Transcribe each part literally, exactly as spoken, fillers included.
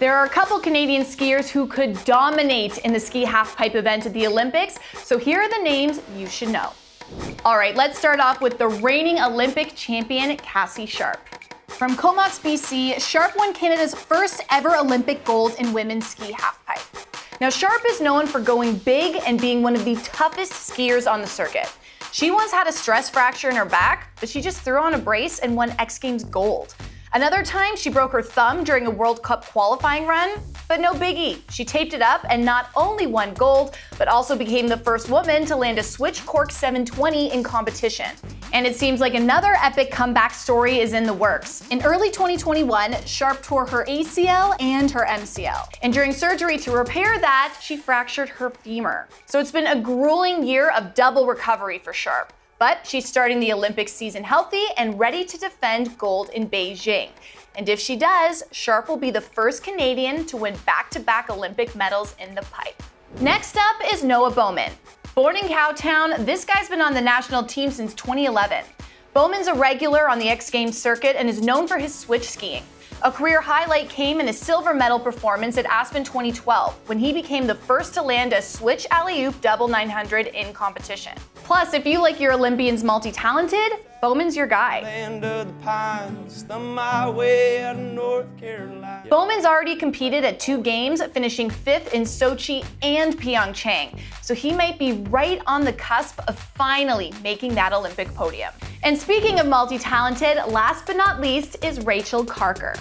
There are a couple Canadian skiers who could dominate in the ski halfpipe event at the Olympics, so here are the names you should know. All right, let's start off with the reigning Olympic champion, Cassie Sharpe. From Comox, B C, Sharpe won Canada's first ever Olympic gold in women's ski halfpipe. Now, Sharpe is known for going big and being one of the toughest skiers on the circuit. She once had a stress fracture in her back, but she just threw on a brace and won X Games gold. Another time, she broke her thumb during a World Cup qualifying run, but no biggie. She taped it up and not only won gold, but also became the first woman to land a switch cork seven twenty in competition. And it seems like another epic comeback story is in the works. In early twenty twenty-one, Sharpe tore her A C L and her M C L. And during surgery to repair that, she fractured her femur. So it's been a grueling year of double recovery for Sharpe. But she's starting the Olympic season healthy and ready to defend gold in Beijing. And if she does, Sharpe will be the first Canadian to win back-to-back Olympic medals in the pipe. Next up is Noah Bowman. Born in Cowtown, this guy's been on the national team since twenty eleven. Bowman's a regular on the X Games circuit and is known for his switch skiing. A career highlight came in a silver medal performance at Aspen twenty twelve, when he became the first to land a switch alley-oop double nine hundred in competition. Plus, if you like your Olympians multi-talented, Bowman's your guy. Land of the Pines, thumb my way out of North Carolina. Bowman's already competed at two games, finishing fifth in Sochi and Pyeongchang, so he might be right on the cusp of finally making that Olympic podium. And speaking of multi-talented, last but not least is Rachael Karker.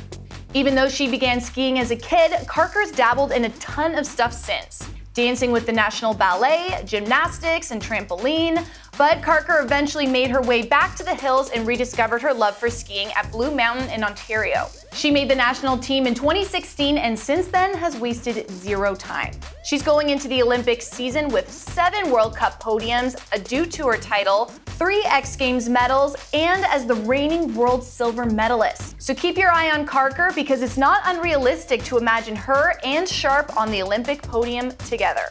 Even though she began skiing as a kid, Karker's dabbled in a ton of stuff since. Dancing with the National Ballet, gymnastics, and trampoline. But Karker eventually made her way back to the hills and rediscovered her love for skiing at Blue Mountain in Ontario. She made the national team in twenty sixteen and since then has wasted zero time. She's going into the Olympic season with seven World Cup podiums, a due tour title, three X Games medals, and as the reigning world silver medalist. So keep your eye on Karker because it's not unrealistic to imagine her and Sharpe on the Olympic podium together.